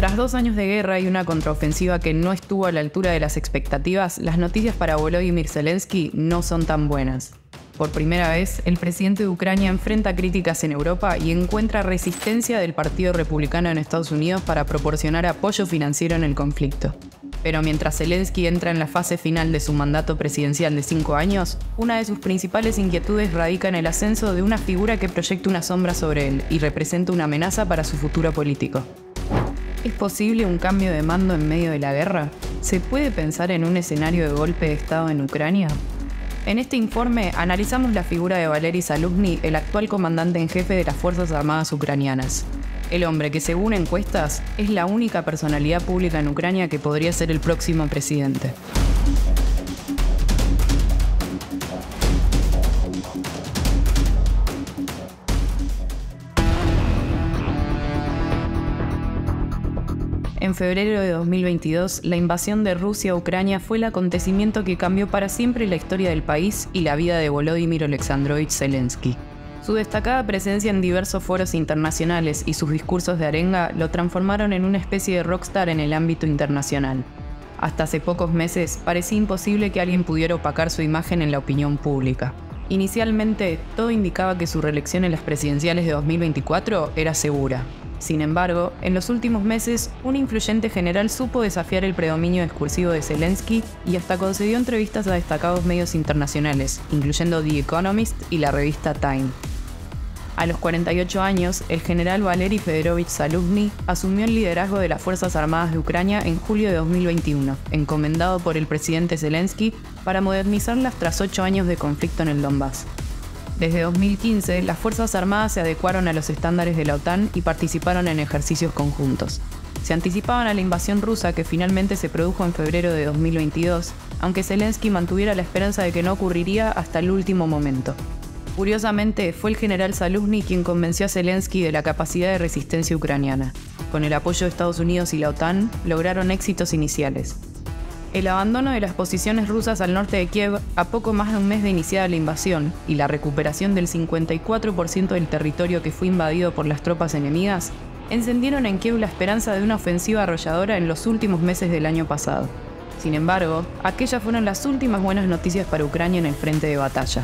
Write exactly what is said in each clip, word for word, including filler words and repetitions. Tras dos años de guerra y una contraofensiva que no estuvo a la altura de las expectativas, las noticias para Volodymyr Zelensky no son tan buenas. Por primera vez, el presidente de Ucrania enfrenta críticas en Europa y encuentra resistencia del Partido Republicano en Estados Unidos para proporcionar apoyo financiero en el conflicto. Pero mientras Zelensky entra en la fase final de su mandato presidencial de cinco años, una de sus principales inquietudes radica en el ascenso de una figura que proyecta una sombra sobre él y representa una amenaza para su futuro político. ¿Es posible un cambio de mando en medio de la guerra? ¿Se puede pensar en un escenario de golpe de Estado en Ucrania? En este informe analizamos la figura de Valeri Zaluzhni, el actual comandante en jefe de las Fuerzas Armadas ucranianas. El hombre que, según encuestas, es la única personalidad pública en Ucrania que podría ser el próximo presidente. En febrero de dos mil veintidós, la invasión de Rusia a Ucrania fue el acontecimiento que cambió para siempre la historia del país y la vida de Volodymyr Oleksandrovich Zelensky. Su destacada presencia en diversos foros internacionales y sus discursos de arenga lo transformaron en una especie de rockstar en el ámbito internacional. Hasta hace pocos meses, parecía imposible que alguien pudiera opacar su imagen en la opinión pública. Inicialmente, todo indicaba que su reelección en las presidenciales de dos mil veinticuatro era segura. Sin embargo, en los últimos meses, un influyente general supo desafiar el predominio discursivo de Zelensky y hasta concedió entrevistas a destacados medios internacionales, incluyendo The Economist y la revista Time. A los cuarenta y ocho años, el general Valeri Fedorovich Zaluzhni asumió el liderazgo de las Fuerzas Armadas de Ucrania en julio de dos mil veintiuno, encomendado por el presidente Zelensky para modernizarlas tras ocho años de conflicto en el Donbass. Desde dos mil quince, las Fuerzas Armadas se adecuaron a los estándares de la OTAN y participaron en ejercicios conjuntos. Se anticipaban a la invasión rusa que finalmente se produjo en febrero de dos mil veintidós, aunque Zelensky mantuviera la esperanza de que no ocurriría hasta el último momento. Curiosamente, fue el general Zaluzhni quien convenció a Zelensky de la capacidad de resistencia ucraniana. Con el apoyo de Estados Unidos y la OTAN, lograron éxitos iniciales. El abandono de las posiciones rusas al norte de Kiev a poco más de un mes de iniciada la invasión y la recuperación del cincuenta y cuatro por ciento del territorio que fue invadido por las tropas enemigas, encendieron en Kiev la esperanza de una ofensiva arrolladora en los últimos meses del año pasado. Sin embargo, aquellas fueron las últimas buenas noticias para Ucrania en el frente de batalla.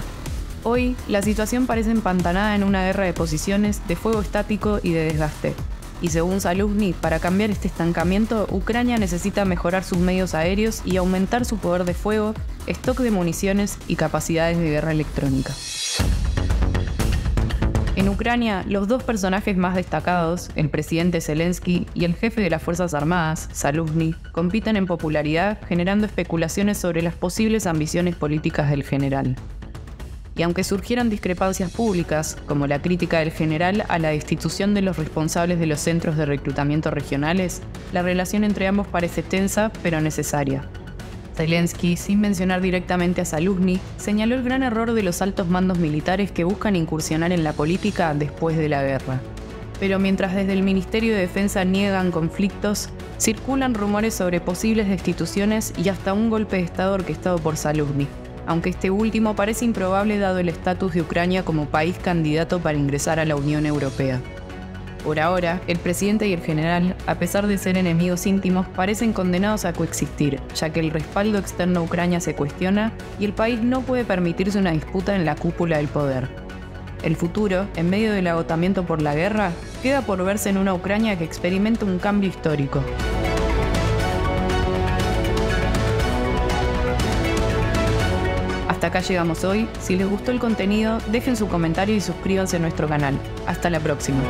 Hoy, la situación parece empantanada en una guerra de posiciones, de fuego estático y de desgaste. Y según Zaluzhni, para cambiar este estancamiento, Ucrania necesita mejorar sus medios aéreos y aumentar su poder de fuego, stock de municiones y capacidades de guerra electrónica. En Ucrania, los dos personajes más destacados, el presidente Zelensky y el jefe de las Fuerzas Armadas, Zaluzhni, compiten en popularidad, generando especulaciones sobre las posibles ambiciones políticas del general. Y aunque surgieron discrepancias públicas, como la crítica del general a la destitución de los responsables de los centros de reclutamiento regionales, la relación entre ambos parece tensa, pero necesaria. Zelensky, sin mencionar directamente a Zaluzhni, señaló el gran error de los altos mandos militares que buscan incursionar en la política después de la guerra. Pero mientras desde el Ministerio de Defensa niegan conflictos, circulan rumores sobre posibles destituciones y hasta un golpe de Estado orquestado por Zaluzhni, aunque este último parece improbable dado el estatus de Ucrania como país candidato para ingresar a la Unión Europea. Por ahora, el presidente y el general, a pesar de ser enemigos íntimos, parecen condenados a coexistir, ya que el respaldo externo a Ucrania se cuestiona y el país no puede permitirse una disputa en la cúpula del poder. El futuro, en medio del agotamiento por la guerra, queda por verse en una Ucrania que experimenta un cambio histórico. Hasta acá llegamos hoy. Si les gustó el contenido, dejen su comentario y suscríbanse a nuestro canal. Hasta la próxima.